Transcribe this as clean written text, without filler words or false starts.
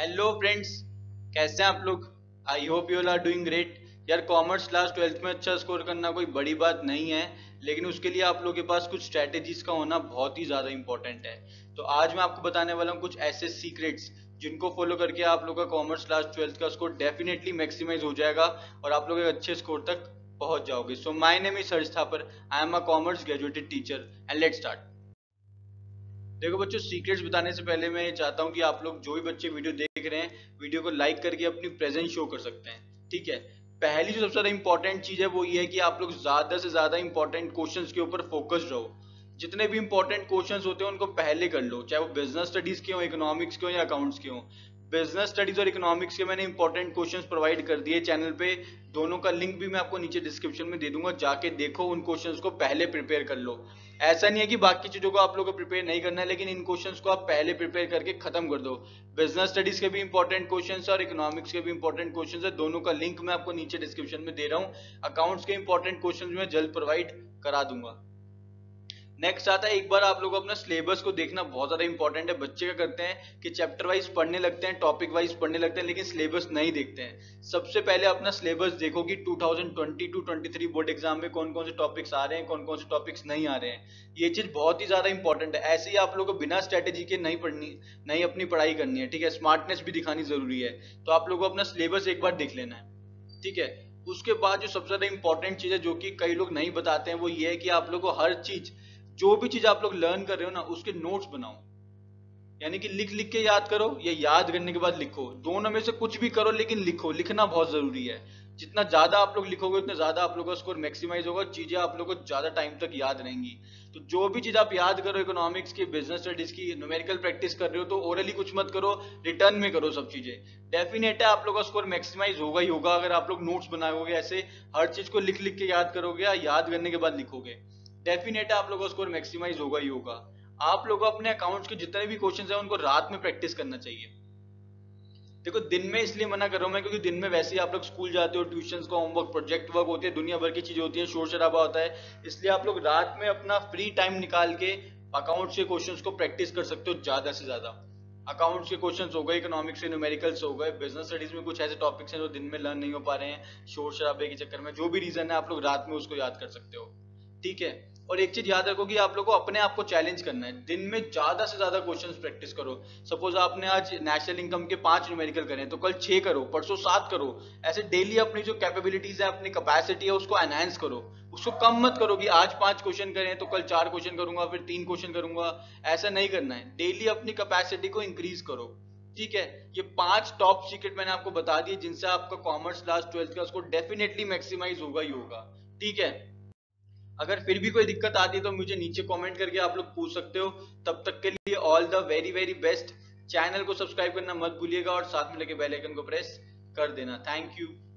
Hello friends, कैसे हैं आप लोग? I hope you all are doing great. यार कॉमर्स क्लास 12th में अच्छा स्कोर करना कोई बड़ी बात नहीं है, लेकिन उसके लिए आप लोगों के पास कुछ स्ट्रैटेजीज का होना बहुत ही ज़्यादा इंपॉर्टेंट है। तो आज मैं आपको बताने वाला हूँ कुछ ऐसे सीक्रेट्स जिनको फॉलो करके आप लोग का कॉमर्स क्लास 12th का स्कोर डेफिनेटली मैक्सिमाइज हो जाएगा और आप लोग एक अच्छे स्कोर तक पहुँच जाओगे। So my name is Harsh Thapar, I am a commerce graduated teacher and let's start. देखो बच्चों, सीक्रेट्स बताने से पहले मैं ये चाहता हूँ कि आप लोग जो भी बच्चे वीडियो देख रहे हैं, वीडियो को लाइक करके अपनी प्रेजेंस शो कर सकते हैं, ठीक है। पहली जो सबसे ज़्यादा इंपॉर्टेंट चीज़ है वो ये है कि आप लोग ज़्यादा से ज़्यादा इंपॉर्टेंट क्वेश्चंस के ऊपर फोकस्ड रहो। जितने भी इंपॉर्टेंट क्वेश्चंस होते हैं उनको पहले कर लो, चाहे वो बिजनेस स्टडीज़ के हों, इकोनॉमिक्स के हों या अकाउंट्स के हों। बिजनेस स्टडीज और इकोनॉमिक्स के मैंने इंपॉर्टेंट क्वेश्चंस प्रोवाइड कर दिए चैनल पे, दोनों का लिंक भी मैं आपको नीचे डिस्क्रिप्शन में दे दूंगा, जाके देखो, उन क्वेश्चंस को पहले प्रिपेयर कर लो। ऐसा नहीं है कि बाकी चीज़ों को आप लोगों को प्रिपेयर नहीं करना है, लेकिन इन क्वेश्चंस को आप पहले प्रिपेयर करके खत्म कर दो। बिजनेस स्टडीज के भी इंपॉर्टेंट क्वेश्चंस और इकोनॉमिक्स के भी इंपॉर्टेंट क्वेश्चंस है, दोनों का लिंक मैं आपको नीचे डिस्क्रिप्शन में दे रहा हूँ। अकाउंट्स के इंपॉर्टेंट क्वेश्चंस मैं जल्द प्रोवाइड करा दूंगा। नेक्स्ट आता है, एक बार आप लोग अपना सिलेबस को देखना बहुत ज़्यादा इंपॉर्टेंट है। बच्चे क्या करते हैं कि चैप्टर वाइज पढ़ने लगते हैं, टॉपिक वाइज पढ़ने लगते हैं, लेकिन सिलेबस नहीं देखते हैं। सबसे पहले अपना सिलेबस देखो कि 2022-23 बोर्ड एग्जाम में कौन कौन से टॉपिक्स आ रहे हैं, कौन कौन से टॉपिक्स नहीं आ रहे हैं। ये चीज़ बहुत ही ज़्यादा इंपॉर्टेंट है। ऐसे ही आप लोग को बिना स्ट्रैटेजी के नहीं अपनी पढ़ाई करनी है, ठीक है। स्मार्टनेस भी दिखानी जरूरी है, तो आप लोग को अपना सिलेबस एक बार देख लेना है, ठीक है। उसके बाद जो सबसे ज़्यादा इंपॉर्टेंट चीज़ है, जो कि कई लोग नहीं बताते हैं, वो ये है कि आप लोग को हर चीज़, जो भी चीज आप लोग लर्न कर रहे हो ना, उसके नोट्स बनाओ। यानी कि लिख लिख के याद करो या याद करने के बाद लिखो, दोनों में से कुछ भी करो, लेकिन लिखो। लिखना बहुत जरूरी है। जितना ज्यादा आप लोग लिखोगे उतना ज्यादा आप लोगों का स्कोर मैक्सिमाइज होगा, चीजें आप लोगों को ज्यादा टाइम तक याद रहेंगी। तो जो भी चीज आप याद करो, इकोनॉमिक्स की, बिजनेस स्टडीज की, न्यूमेरिकल प्रैक्टिस कर रहे हो तो ओरली कुछ मत करो, रिटर्न में करो सब चीजें। डेफिनेट है आप लोगों का स्कोर मैक्सिमाइज होगा ही होगा अगर आप लोग नोट्स बनाओगे, ऐसे हर चीज को लिख लिख के याद करोगे या याद करने के बाद लिखोगे। डेफिनेट आप लोगों का स्कोर मैक्सिमाइज होगा ही होगा। आप लोगों को अपने अकाउंट्स के जितने भी क्वेश्चंस हैं उनको रात में प्रैक्टिस करना चाहिए। देखो दिन में इसलिए मना कर रहा हूँ मैं, क्योंकि दिन में वैसे ही आप लोग स्कूल जाते हो, ट्यूशंस का होमवर्क, प्रोजेक्ट वर्क होते हैं, दुनिया भर की चीजें होती है, शोर शराबा होता है। इसलिए आप लोग रात में अपना फ्री टाइम निकाल के अकाउंट्स के क्वेश्चंस को प्रैक्टिस कर सकते हो। ज्यादा से ज्यादा अकाउंट्स के क्वेश्चंस हो गए, इकोनॉमिक्स के न्यूमेरिकल्स हो गए, बिजनेस स्टडीज में कुछ ऐसे टॉपिक्स हैं जो दिन में लर्न नहीं हो पा रहे हैं शोर शराबे के चक्कर में। जो भी रीजन है आप लोग रात में उसको याद कर सकते हो, ठीक है। और एक चीज याद रखो कि आप लोग को अपने आप को चैलेंज करना है। दिन में ज्यादा से ज्यादा क्वेश्चंस प्रैक्टिस करो। सपोज आपने आज नेशनल इनकम के 5 न्यूमेरिकल करें तो कल 6 करो, परसों 7 करो। ऐसे डेली अपनी जो कैपेबिलिटीज है, अपनी कैपेसिटी है, उसको एनहांस करो। उसको कम मत करो कि आज 5 क्वेश्चन करें तो कल 4 क्वेश्चन करूंगा, फिर 3 क्वेश्चन करूंगा। ऐसा नहीं करना है, डेली अपनी कैपेसिटी को इंक्रीज करो, ठीक है। ये 5 टॉप सीक्रेट मैंने आपको बता दिए जिनसे आपका कॉमर्स क्लास 12th का स्कोर डेफिनेटली मैक्सिमाइज होगा ही होगा, ठीक है। अगर फिर भी कोई दिक्कत आती है तो मुझे नीचे कमेंट करके आप लोग पूछ सकते हो। तब तक के लिए all the very very best. Channel को सब्सक्राइब करना मत भूलिएगा और साथ में लगे बेल आइकन को प्रेस कर देना। Thank you.